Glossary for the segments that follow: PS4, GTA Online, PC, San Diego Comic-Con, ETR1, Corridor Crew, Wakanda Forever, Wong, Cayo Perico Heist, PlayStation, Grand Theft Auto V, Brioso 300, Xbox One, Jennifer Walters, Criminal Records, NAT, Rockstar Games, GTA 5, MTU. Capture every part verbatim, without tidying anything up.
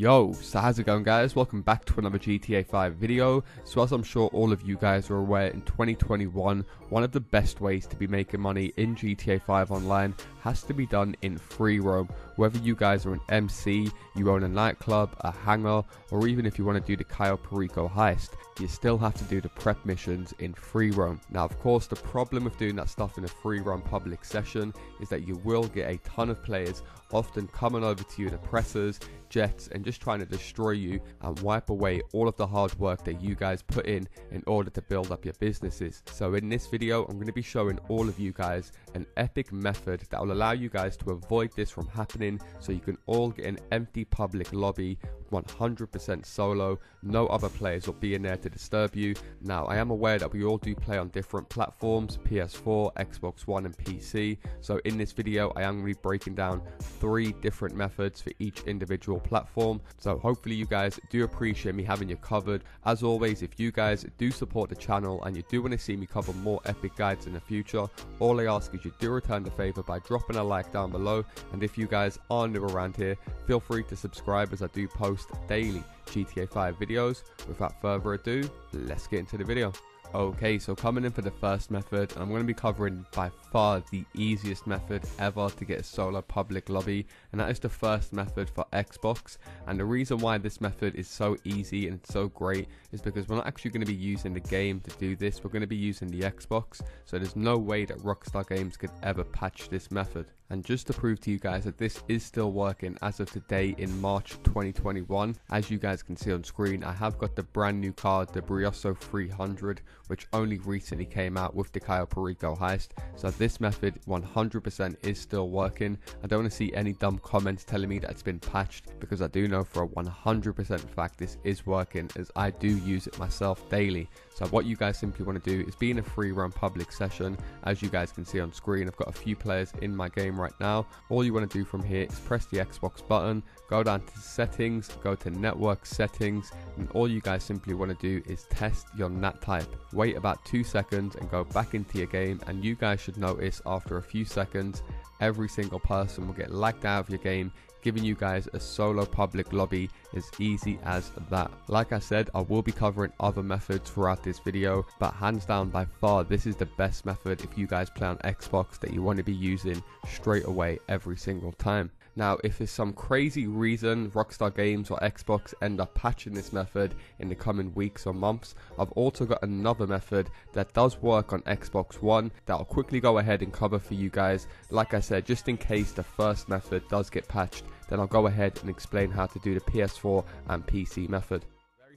Yo, so how's it going guys? Welcome back to another G T A five video. So as I'm sure all of you guys are aware, in twenty twenty-one, one of the best ways to be making money in G T A five Online has to be done in free roam. Whether you guys are an M C, you own a nightclub, a hangar, or even if you want to do the Cayo Perico heist, you still have to do the prep missions in free roam. Now of course, the problem with doing that stuff in a free roam public session is that you will get a ton of players often coming over to you in oppressors, jets, and just trying to destroy you and wipe away all of the hard work that you guys put in in order to build up your businesses. So in this video, I'm going to be showing all of you guys an epic method that will allow you guys to avoid this from happening, so you can all get an empty public lobby one hundred percent solo, no other players will be in there to disturb you. Now I am aware that we all do play on different platforms, P S four, Xbox One and P C, so in this video I am going to be breaking down three different methods for each individual platform, so hopefully you guys do appreciate me having you covered. As always, if you guys do support the channel and you do want to see me cover more epic guides in the future, all I ask is you do return the favor by dropping a like down below, and if you guys are new around here, feel free to subscribe as I do post daily G T A five videos. Without further ado, let's get into the video. Okay, so coming in for the first method, and I'm going to be covering by far the easiest method ever to get a solo public lobby, and that is the first method for Xbox. And the reason why this method is so easy and so great is because we're not actually going to be using the game to do this, we're going to be using the Xbox, so there's no way that Rockstar Games could ever patch this method. And just to prove to you guys that this is still working as of today in March twenty twenty-one, as you guys can see on screen, I have got the brand new card, the Brioso three hundred, which only recently came out with the Cayo Perico heist. So this method one hundred percent is still working. I don't want to see any dumb comments telling me that it's been patched, because I do know for a one hundred percent fact this is working, as I do use it myself daily. So what you guys simply want to do is be in a free roam public session. As you guys can see on screen, I've got a few players in my game right now. All you want to do from here is press the Xbox button, go down to settings, go to network settings, and all you guys simply want to do is test your N A T type. Wait about two seconds and go back into your game, and you guys should notice after a few seconds every single person will get lagged out of your game, giving you guys a solo public lobby as easy as that. Like I said, I will be covering other methods throughout this video, but hands down by far this is the best method if you guys play on Xbox that you want to be using straight away every single time. Now if there's some crazy reason Rockstar Games or Xbox end up patching this method in the coming weeks or months, I've also got another method that does work on Xbox One that I'll quickly go ahead and cover for you guys. Like I said, just in case the first method does get patched, then I'll go ahead and explain how to do the P S four and P C method.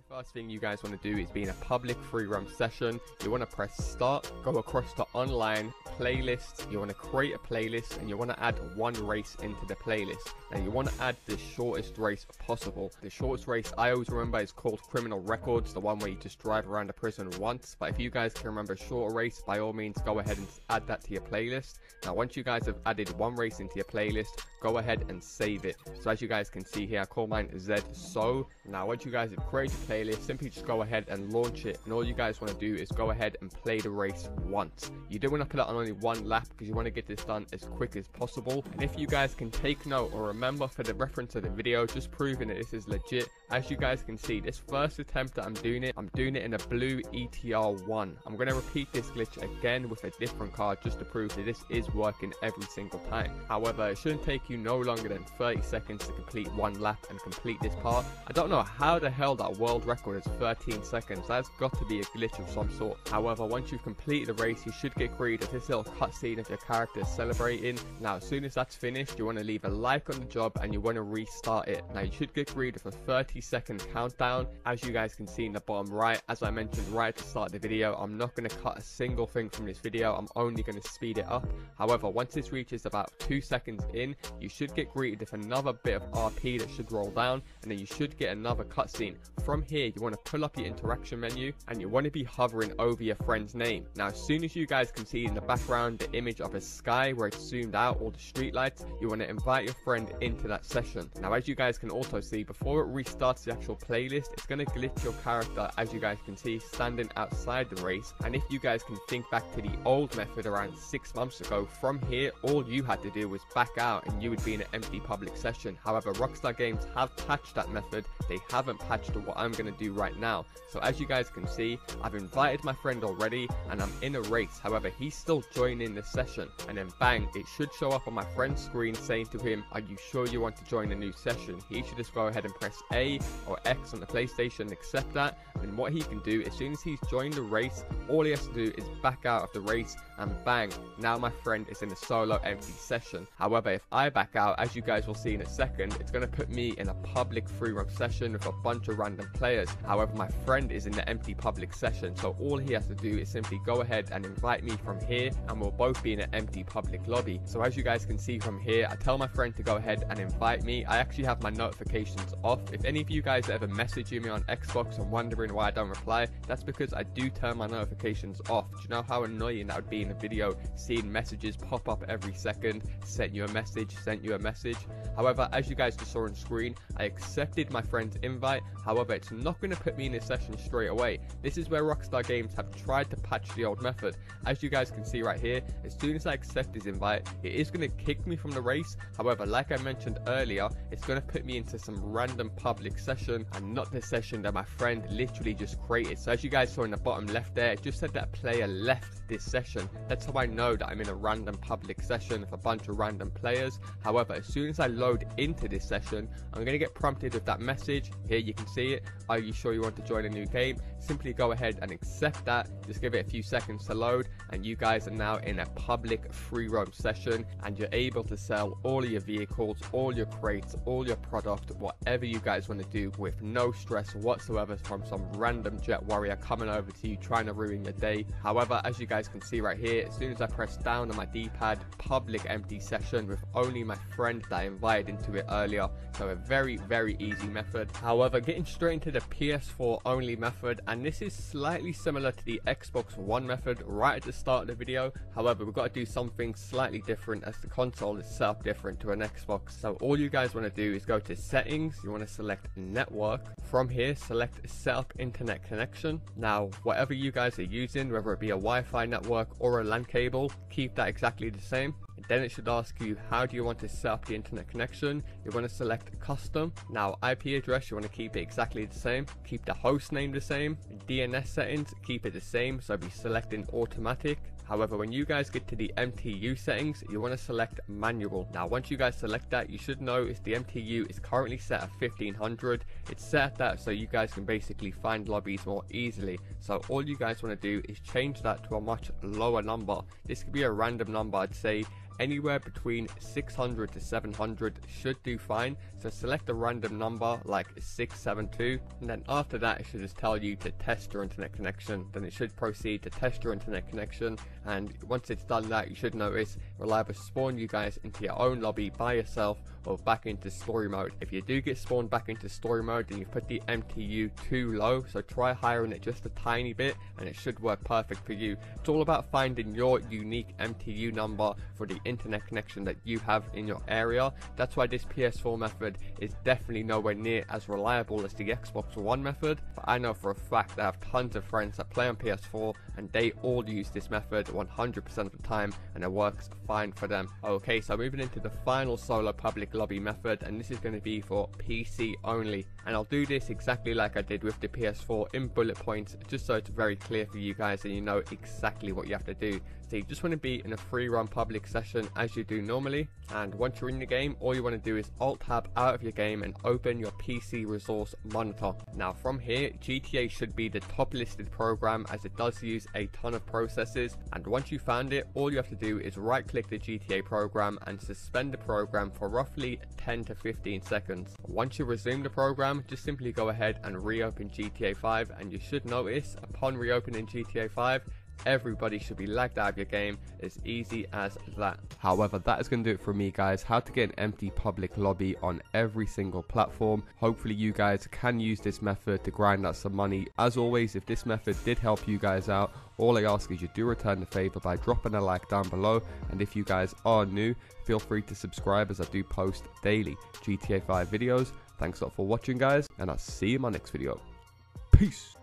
First thing you guys want to do is be in a public free roam session. You want to press start, go across to online, playlists. You want to create a playlist and you want to add one race into the playlist. And you want to add the shortest race possible. The shortest race I always remember is called Criminal Records, the one where you just drive around a prison once. But if you guys can remember a shorter race, by all means go ahead and add that to your playlist. Now once you guys have added one race into your playlist, go ahead and save it. So as you guys can see here, I call mine Z S O. Now once you guys have created a playlist, simply just go ahead and launch it, and all you guys want to do is go ahead and play the race once. You do want to put it on only one lap because you want to get this done as quick as possible. And if you guys can take note or remember for the reference of the video, just proving that this is legit, as you guys can see, this first attempt that I'm doing it, I'm doing it in a blue E T R one. I'm going to repeat this glitch again with a different card just to prove that this is working every single time. However, it shouldn't take you no longer than thirty seconds to complete one lap and complete this part. I don't know how the hell that world record record is thirteen seconds. That's got to be a glitch of some sort. However, once you've completed the race, you should get greeted with this little cutscene of your character celebrating. Now as soon as that's finished, you want to leave a like on the job and you want to restart it. Now you should get greeted with a thirty second countdown, as you guys can see in the bottom right. As I mentioned right at the start of the video, I'm not going to cut a single thing from this video, I'm only going to speed it up. However, once this reaches about two seconds in, you should get greeted with another bit of R P that should roll down, and then you should get another cutscene. From here, you want to pull up your interaction menu and you want to be hovering over your friend's name. Now as soon as you guys can see in the background the image of a sky where it's zoomed out, all the streetlights, you want to invite your friend into that session. Now as you guys can also see, before it restarts starts the actual playlist, it's going to glitch your character, as you guys can see, standing outside the race. And if you guys can think back to the old method around six months ago, from here all you had to do was back out and you would be in an empty public session. However, Rockstar Games have patched that method. They haven't patched what I'm going to do right now. So as you guys can see, I've invited my friend already and I'm in a race. However, he's still joining the session, and then bang, it should show up on my friend's screen saying to him, are you sure you want to join a new session? He should just go ahead and press A or X on the PlayStation and accept that. And what he can do, as soon as he's joined the race, all he has to do is back out of the race, and bang, now my friend is in a solo empty session. However, if I back out, as you guys will see in a second, it's going to put me in a public free roam session with a bunch of random players. However, my friend is in the empty public session, so all he has to do is simply go ahead and invite me from here, and we'll both be in an empty public lobby. So as you guys can see from here, I tell my friend to go ahead and invite me. I actually have my notifications off. If any of you guys ever messaging me on Xbox and wondering why I don't reply, that's because I do turn my notifications off. Do you know how annoying that would be in a video, seeing messages pop up every second, sent you a message, sent you a message? However, as you guys just saw on screen, I accepted my friend's invite. However, it's not going to put me in a session straight away. This is where Rockstar Games have tried to patch the old method. As you guys can see right here, as soon as I accept his invite, it is going to kick me from the race. However, like I mentioned earlier, it's going to put me into some random public session, and not the session that my friend literally just created. So as you guys saw in the bottom left there, it just said that player left this session. That's how I know that I'm in a random public session with a bunch of random players. However, as soon as I load into this session, I'm going to get prompted with that message. Here you can see it. Are you sure you want to join a new game? Simply go ahead and accept that. Just give it a few seconds to load, and you guys are now in a public free roam session, and you're able to sell all of your vehicles, all your crates, all your product, whatever you guys want to do, with no stress whatsoever from some random jet warrior coming over to you trying to ruin your day. However, as you guys can see right here, as soon as I press down on my D-pad, public empty session with only my friend that I invited into it earlier. So a very very easy method. However, getting straight into the P S four only method, and this is slightly similar to the Xbox One method right at the start of the video. However, we've got to do something slightly different, as the console is set up different to an Xbox. So all you guys want to do is go to settings, you want to select network. From here, select setup internet connection. Now whatever you guys are using, whether it be a Wi-Fi network or a LAN cable, keep that exactly the same. Then it should ask you, how do you want to set up the internet connection? You want to select custom. Now I P address, you want to keep it exactly the same. Keep the host name the same. D N S settings, keep it the same, so be selecting automatic. However, when you guys get to the M T U settings, you want to select manual. Now once you guys select that, you should notice the M T U is currently set at fifteen hundred. It's set at that so you guys can basically find lobbies more easily. So all you guys want to do is change that to a much lower number. This could be a random number. I'd say anywhere between six hundred to seven hundred should do fine. So select a random number like six seven two, and then after that it should just tell you to test your internet connection. Then it should proceed to test your internet connection, and once it's done that, you should notice it will either spawn you guys into your own lobby by yourself or back into story mode. If you do get spawned back into story mode, then you've put the M T U too low, so try hiring it just a tiny bit and it should work perfect for you. It's all about finding your unique M T U number for the internet connection that you have in your area. That's why this P S four method is definitely nowhere near as reliable as the Xbox One method, but I know for a fact that I have tons of friends that play on P S four and they all use this method one hundred percent of the time, and it works fine for them. Okay, so moving into the final solo public lobby method, and this is going to be for P C only, and I'll do this exactly like I did with the P S four in bullet points, just so it's very clear for you guys and you know exactly what you have to do. So you just want to be in a free run public session as you do normally, and once you're in the game, all you want to do is alt tab out of your game and open your P C resource monitor. Now from here, G T A should be the top listed program, as it does use a ton of processes. And once you found it, all you have to do is right click the G T A program and suspend the program for roughly ten to fifteen seconds. Once you resume the program, just simply go ahead and reopen G T A five, and you should notice upon reopening G T A five, everybody should be lagged out of your game. As easy as that. However, that is going to do it for me, guys. How to get an empty public lobby on every single platform. Hopefully you guys can use this method to grind out some money. As always, if this method did help you guys out, all I ask is you do return the favor by dropping a like down below. And if you guys are new, feel free to subscribe, as I do post daily G T A five videos. Thanks a lot for watching, guys, and I'll see you in my next video. Peace.